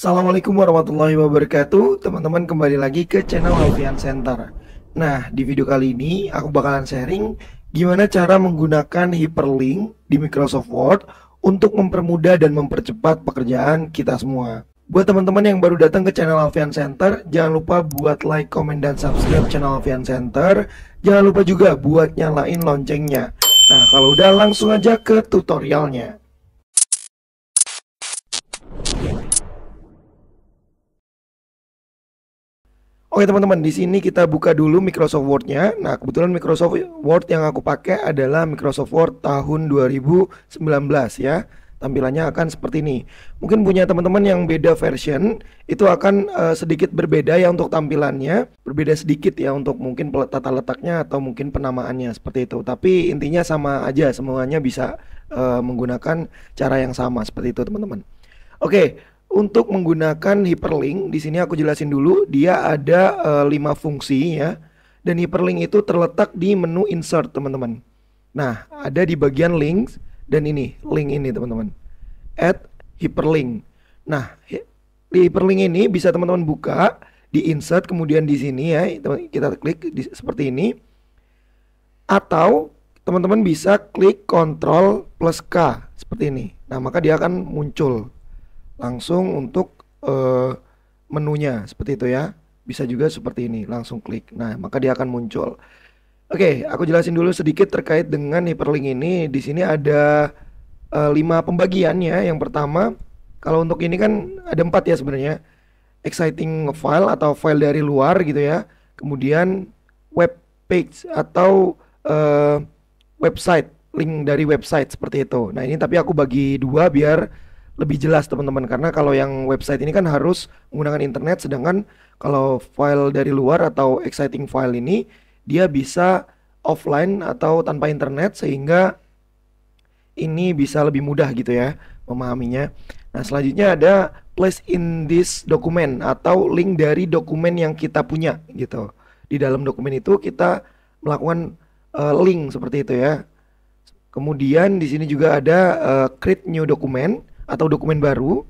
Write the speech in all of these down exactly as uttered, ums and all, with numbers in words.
Assalamualaikum warahmatullahi wabarakatuh. Teman-teman, kembali lagi ke channel Alfian Center. Nah, di video kali ini aku bakalan sharing gimana cara menggunakan hyperlink di Microsoft Word untuk mempermudah dan mempercepat pekerjaan kita semua. Buat teman-teman yang baru datang ke channel Alfian Center, jangan lupa buat like, komen, dan subscribe channel Alfian Center. Jangan lupa juga buat nyalain loncengnya. Nah, kalau udah langsung aja ke tutorialnya. Oke teman-teman, di sini kita buka dulu Microsoft Word-nya. Nah, kebetulan Microsoft Word yang aku pakai adalah Microsoft Word tahun dua ribu sembilan belas ya. Tampilannya akan seperti ini. Mungkin punya teman-teman yang beda version, itu akan uh, sedikit berbeda ya untuk tampilannya. Berbeda sedikit ya untuk mungkin tata letaknya atau mungkin penamaannya seperti itu. Tapi intinya sama aja, semuanya bisa uh, menggunakan cara yang sama seperti itu teman-teman. Oke. Untuk menggunakan hyperlink, di sini aku jelasin dulu, dia ada lima fungsi ya. Dan hyperlink itu terletak di menu insert, teman-teman. Nah, ada di bagian links dan ini, link ini, teman-teman. Add hyperlink. Nah, di hyperlink ini bisa teman-teman buka di insert, kemudian di sini ya, kita klik di, seperti ini. Atau teman-teman bisa klik Ctrl plus K seperti ini. Nah, maka dia akan muncul langsung untuk uh, menunya seperti itu ya. Bisa juga seperti ini, langsung klik. Nah, maka dia akan muncul. Oke, okay, aku jelasin dulu sedikit terkait dengan hyperlink ini. Di sini ada uh, lima pembagiannya. Yang pertama, kalau untuk ini kan ada empat ya sebenarnya. Exciting file atau file dari luar gitu ya. Kemudian web page atau uh, website, link dari website seperti itu. Nah, ini tapi aku bagi dua biar lebih jelas teman-teman, karena kalau yang website ini kan harus menggunakan internet, sedangkan kalau file dari luar atau exciting file ini dia bisa offline atau tanpa internet, sehingga ini bisa lebih mudah gitu ya memahaminya. Nah, selanjutnya ada place in this document atau link dari dokumen yang kita punya gitu. Di dalam dokumen itu kita melakukan uh, link seperti itu ya. Kemudian di sini juga ada uh, create new document atau dokumen baru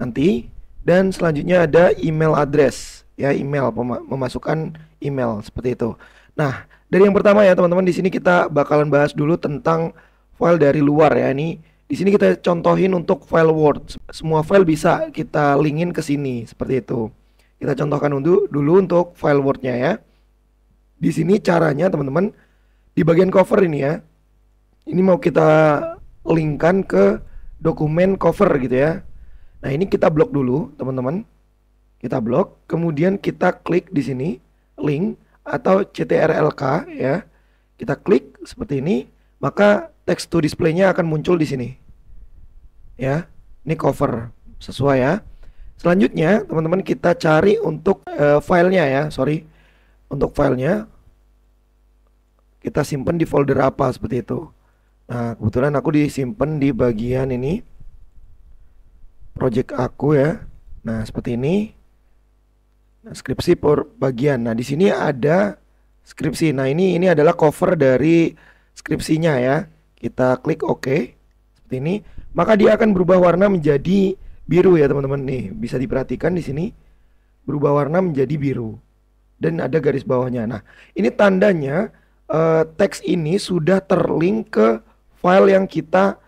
nanti, dan selanjutnya ada email address ya, email memasukkan email seperti itu. Nah, dari yang pertama ya teman-teman, di sini kita bakalan bahas dulu tentang file dari luar ya. Ini di sini kita contohin untuk file Word. Semua file bisa kita linkin ke sini seperti itu. Kita contohkan untuk dulu untuk file Word-nya ya. Di sini caranya teman-teman, di bagian cover ini ya. Ini mau kita linkkan ke dokumen cover gitu ya. Nah, ini kita blok dulu teman-teman. Kita blok, kemudian kita klik di sini link atau C T R L K ya. Kita klik seperti ini, maka text to display-nya akan muncul di sini. Ya, ini cover sesuai ya. Selanjutnya teman-teman kita cari untuk uh, filenya ya, sorry untuk filenya. Kita simpan di folder apa seperti itu. Nah, kebetulan aku disimpan di bagian ini project aku ya. Nah, seperti ini. Nah, skripsi per bagian. Nah, di sini ada skripsi. Nah, ini ini adalah cover dari skripsinya ya. Kita klik OK seperti ini, maka dia akan berubah warna menjadi biru ya, teman-teman. Nih, bisa diperhatikan di sini berubah warna menjadi biru dan ada garis bawahnya. Nah, ini tandanya uh, teks ini sudah terlink ke file yang kita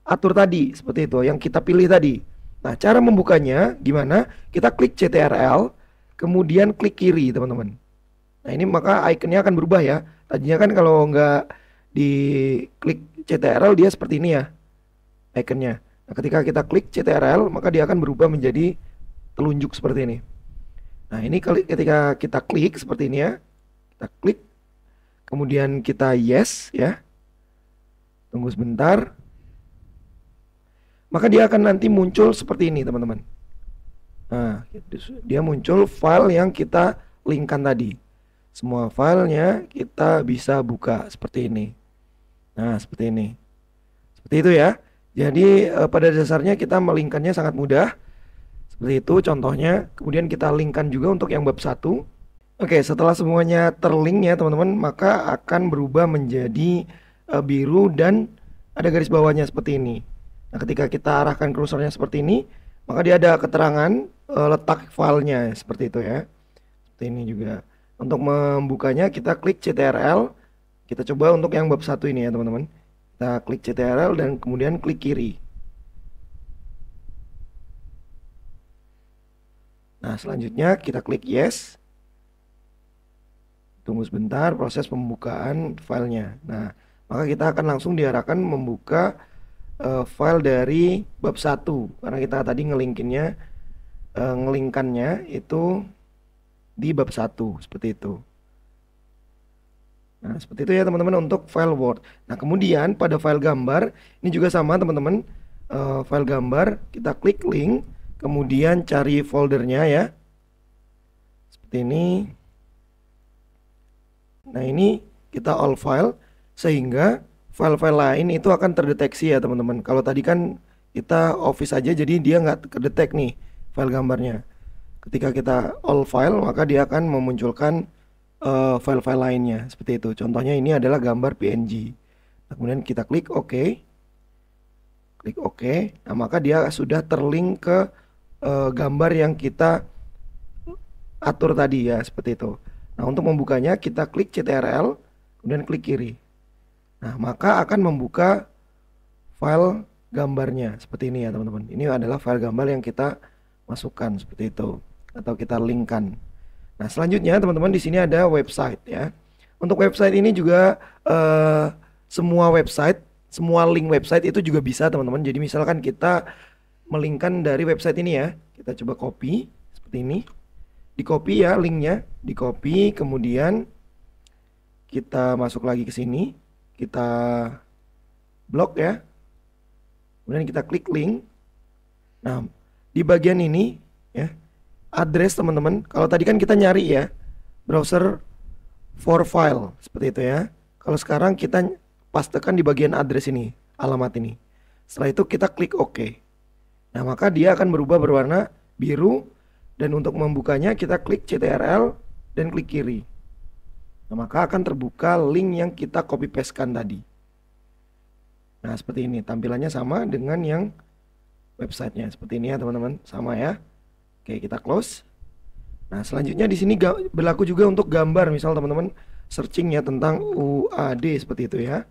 atur tadi seperti itu, yang kita pilih tadi. Nah, cara membukanya gimana? Kita klik C T R L, kemudian klik kiri teman-teman. Nah, ini maka ikonnya akan berubah ya. Tadinya kan kalau nggak di klik C T R L dia seperti ini ya ikonnya. Nah, ketika kita klik C T R L maka dia akan berubah menjadi telunjuk seperti ini. Nah, ini ketika kita klik seperti ini ya. Kita klik, kemudian kita yes ya. Tunggu sebentar, maka dia akan nanti muncul seperti ini teman-teman. Nah, dia muncul file yang kita linkkan tadi. Semua filenya kita bisa buka seperti ini. Nah, seperti ini, seperti itu ya. Jadi eh, pada dasarnya kita melingkannya sangat mudah seperti itu contohnya. Kemudian kita linkkan juga untuk yang bab satu. Oke, setelah semuanya terlink ya teman-teman, maka akan berubah menjadi biru dan ada garis bawahnya seperti ini. Nah, ketika kita arahkan kursornya seperti ini, Maka dia ada keterangan uh, letak filenya seperti itu ya. Seperti ini juga. Untuk membukanya kita klik C T R L. Kita coba untuk yang bab satu ini ya teman-teman. Kita klik C T R L dan kemudian klik kiri. Nah selanjutnya kita klik yes. Tunggu sebentar proses pembukaan filenya. Nah maka kita akan langsung diarahkan membuka uh, file dari bab satu. Karena kita tadi ngelinkinnya, uh, ngelinkannya itu di bab satu seperti itu. Nah seperti itu ya teman-teman untuk file Word. Nah kemudian pada file gambar ini juga sama teman-teman, uh, file gambar kita klik link, kemudian cari foldernya ya seperti ini. Nah ini kita all file sehingga file-file lain itu akan terdeteksi ya teman-teman. Kalau tadi kan kita Office aja jadi dia nggak kedetek nih file gambarnya. Ketika kita all file maka dia akan memunculkan file-file lainnya seperti itu. Contohnya ini adalah gambar P N G. Nah, kemudian kita klik OK, klik OK. Nah maka dia sudah terlink ke uh, gambar yang kita atur tadi ya seperti itu. Nah untuk membukanya kita klik C T R L, kemudian klik kiri. Nah maka akan membuka file gambarnya seperti ini ya teman-teman. Ini adalah file gambar yang kita masukkan seperti itu atau kita linkkan. Nah selanjutnya teman-teman di sini ada website ya. Untuk website ini juga eh, semua website, semua link website itu juga bisa teman-teman. Jadi misalkan kita melingkan dari website ini ya, kita coba copy seperti ini, di copy ya linknya, di copy kemudian kita masuk lagi ke sini, kita blok ya, kemudian kita klik link. Nah di bagian ini ya, address teman-teman, kalau tadi kan kita nyari ya browser for file seperti itu ya. Kalau sekarang kita pastekan di bagian address ini, alamat ini. Setelah itu kita klik OK. Nah maka dia akan berubah berwarna biru. Dan untuk membukanya kita klik C T R L dan klik kiri. Nah maka akan terbuka link yang kita copy pastekan tadi. Nah seperti ini tampilannya sama dengan yang websitenya seperti ini ya teman-teman, sama ya. Oke, kita close. Nah, selanjutnya di sini berlaku juga untuk gambar. Misal teman-teman searching ya tentang U A D seperti itu ya.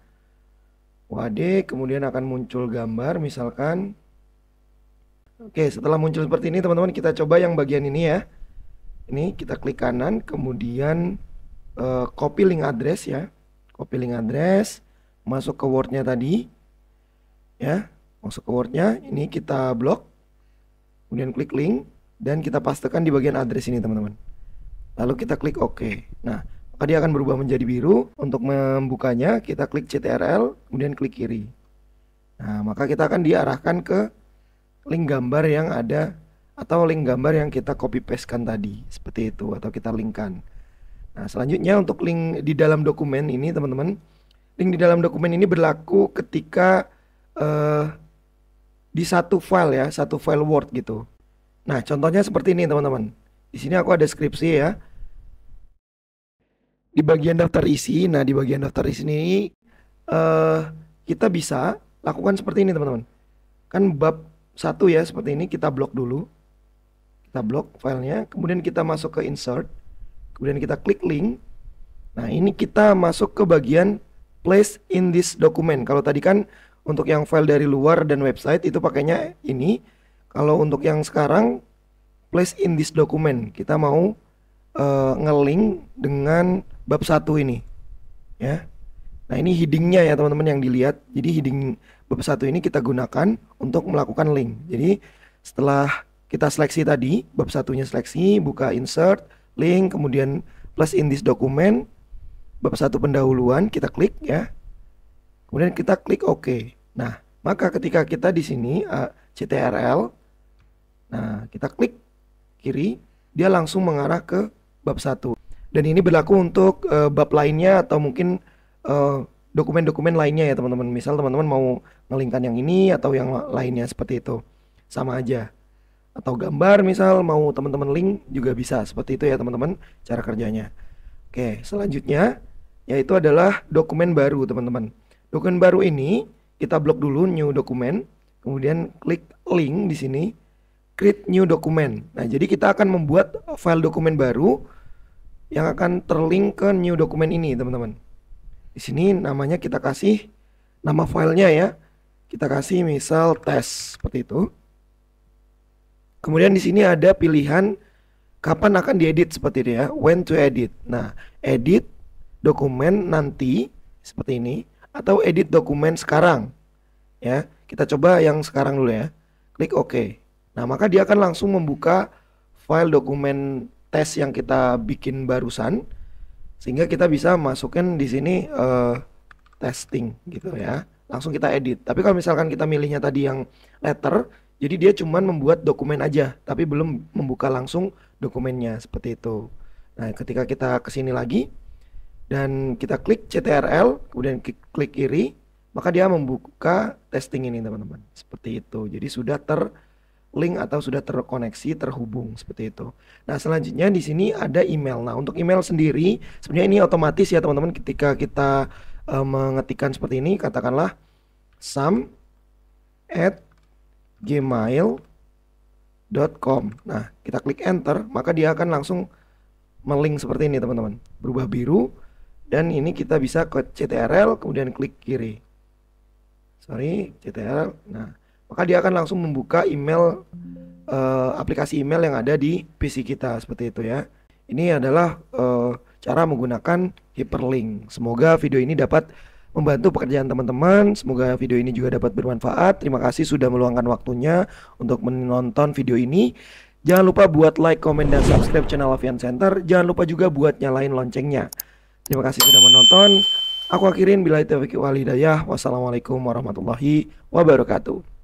U A D kemudian akan muncul gambar misalkan. Oke, setelah muncul seperti ini teman-teman kita coba yang bagian ini ya. Ini kita klik kanan kemudian uh, copy link address ya. Copy link address, masuk ke Word-nya tadi. Ya, masuk ke Word-nya, ini kita blok. Kemudian klik link. Dan kita pastekan di bagian address ini teman-teman. Lalu kita klik OK. Nah maka dia akan berubah menjadi biru. Untuk membukanya kita klik C T R L, kemudian klik kiri. Nah maka kita akan diarahkan ke link gambar yang ada, atau link gambar yang kita copy pastekan tadi seperti itu, atau kita linkkan. Nah selanjutnya untuk link di dalam dokumen ini teman-teman, link di dalam dokumen ini berlaku ketika uh, di satu file ya, satu file Word gitu. Nah, contohnya seperti ini, teman-teman. Di sini aku ada skripsi ya. Di bagian daftar isi, nah di bagian daftar isi ini uh, kita bisa lakukan seperti ini, teman-teman. Kan bab satu ya, seperti ini kita blok dulu. Kita blok filenya, kemudian kita masuk ke insert, kemudian kita klik link. Nah, ini kita masuk ke bagian place in this document. Kalau tadi kan untuk yang file dari luar dan website itu pakainya ini. Kalau untuk yang sekarang place in this document, kita mau uh, ngelink dengan bab satu ini ya. Nah ini headingnya ya teman-teman yang dilihat. Jadi heading bab satu ini kita gunakan untuk melakukan link. Jadi setelah kita seleksi tadi, bab satunya seleksi, buka insert, link, kemudian place in this document, bab satu pendahuluan, kita klik ya. Kemudian kita klik OK. Nah maka ketika kita di sini uh, C T R L, nah kita klik kiri, dia langsung mengarah ke bab satu. Dan ini berlaku untuk uh, bab lainnya atau mungkin dokumen-dokumen uh, lainnya ya teman-teman. Misal teman-teman mau ngelingkan yang ini atau yang lainnya seperti itu, sama aja. Atau gambar misal mau teman-teman link juga bisa seperti itu ya teman-teman cara kerjanya. Oke, selanjutnya yaitu adalah dokumen baru teman-teman. Dokumen baru ini kita blok dulu new dokumen. Kemudian klik link di sini, create new document. Nah, jadi kita akan membuat file dokumen baru yang akan terlink ke new document ini, teman-teman. Di sini namanya kita kasih nama filenya ya. Kita kasih misal tes seperti itu. Kemudian di sini ada pilihan kapan akan diedit seperti itu ya, when to edit. Nah, edit dokumen nanti seperti ini atau edit dokumen sekarang. Ya, kita coba yang sekarang dulu ya. Klik OK. Nah, maka dia akan langsung membuka file dokumen tes yang kita bikin barusan, sehingga kita bisa masukin di sini uh, testing gitu ya. Langsung kita edit. Tapi kalau misalkan kita milihnya tadi yang letter, jadi dia cuman membuat dokumen aja, tapi belum membuka langsung dokumennya seperti itu. Nah, ketika kita kesini lagi dan kita klik C T R L, kemudian klik kiri, maka dia membuka testing ini, teman-teman. Seperti itu. Jadi sudah terlink atau sudah terkoneksi, terhubung seperti itu. Nah, selanjutnya di sini ada email. Nah, untuk email sendiri sebenarnya ini otomatis ya, teman-teman. Ketika kita e, mengetikkan seperti ini, katakanlah sam at gmail dot com. Nah, kita klik enter, maka dia akan langsung melink seperti ini, teman-teman. Berubah biru, dan ini kita bisa ke C T R L, kemudian klik kiri. Sorry, C T R L. Nah, maka dia akan langsung membuka email, eh, aplikasi email yang ada di P C kita seperti itu ya. Ini adalah eh, cara menggunakan hyperlink. Semoga video ini dapat membantu pekerjaan teman-teman. Semoga video ini juga dapat bermanfaat. Terima kasih sudah meluangkan waktunya untuk menonton video ini. Jangan lupa buat like, komen, dan subscribe channel Alfian Center. Jangan lupa juga buat nyalain loncengnya. Terima kasih sudah menonton. Aku akhirin, billahi taufiq wal hidayah. Wassalamualaikum warahmatullahi wabarakatuh.